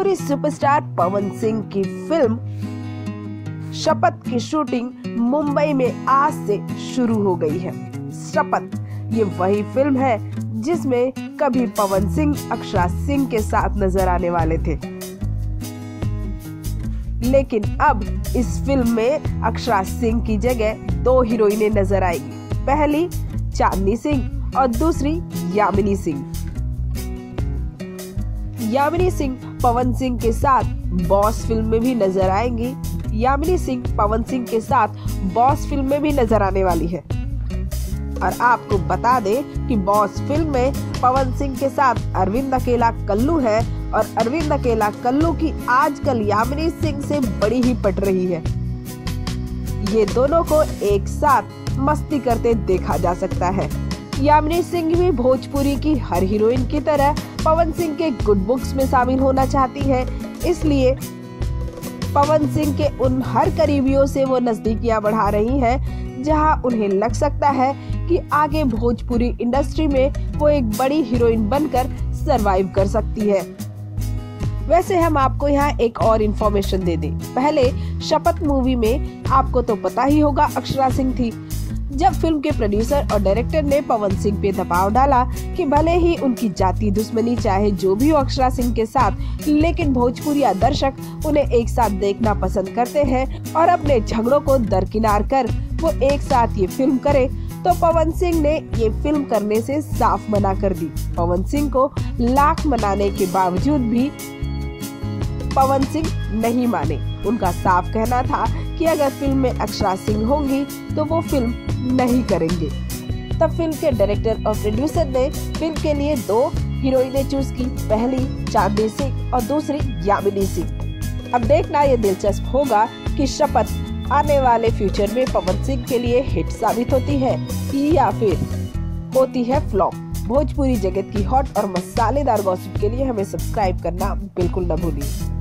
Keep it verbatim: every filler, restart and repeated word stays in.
Bhojpuri superstar Pawan Singh की film शपथ की शूटिंग मुंबई में आज से शुरू हो गई है। शपथ ये वही फिल्म है जिसमें कभी पवन सिंह अक्षरा सिंह के साथ नजर आने वाले थे, लेकिन अब इस फिल्म में अक्षरा सिंह की जगह दो हीरोइनें नजर आएंगी, पहली चांदनी सिंह और दूसरी यामिनी सिंह। यामिनी सिंह पवन सिंह के साथ बॉस फिल्म में भी नजर आएंगी। यामिनी सिंह पवन सिंह के साथ बॉस फिल्म में भी नजर आने वाली है। और आपको बता दें कि बॉस फिल्म में पवन सिंह के साथ अरविंद अकेला कल्लू है और अरविंद अकेला कल्लू की आजकल यामिनी सिंह से बड़ी ही पट रही है। ये दोनों को एक साथ मस्ती करते देखा जा सकता है। यामिनी सिंह भी भोजपुरी की हर हीरोइन की तरह पवन सिंह के गुड बुक्स में शामिल होना चाहती है, इसलिए पवन सिंह के उन हर करीबियों से वो नजदीकियां बढ़ा रही हैं, जहां उन्हें लग सकता है कि आगे भोजपुरी इंडस्ट्री में वो एक बड़ी हीरोइन बनकर सरवाइव कर सकती है। वैसे हम आपको यहाँ एक और इन्फॉर्मेशन दे दें। पहले शपथ मूवी में आपको तो पता ही होगा अक्षरा सिंह थी। जब फिल्म के प्रोड्यूसर और डायरेक्टर ने पवन सिंह पे दबाव डाला कि भले ही उनकी जाति दुश्मनी चाहे जो भी हो अक्षरा सिंह के साथ, लेकिन भोजपुरिया दर्शक उन्हें एक साथ देखना पसंद करते हैं और अपने झगड़ों को दरकिनार कर वो एक साथ ये फिल्म करे, तो पवन सिंह ने ये फिल्म करने से साफ मना कर दी। पवन सिंह को लाख मनाने के बावजूद भी पवन सिंह नहीं माने। उनका साफ कहना था कि अगर फिल्म में अक्षरा सिंह होंगी तो वो फिल्म नहीं करेंगे। तब फिल्म के डायरेक्टर और प्रोड्यूसर ने फिल्म के लिए दो हीरोइनें चूज की, पहली चांदनी सिंह और दूसरी यामिनी सिंह। अब देखना ये दिलचस्प होगा कि शपथ आने वाले फ्यूचर में पवन सिंह के लिए हिट साबित होती है या फिर होती है फ्लॉप। भोजपुरी जगत की हॉट और मसालेदार गॉसिप के लिए हमें सब्सक्राइब करना बिल्कुल न भूलिए।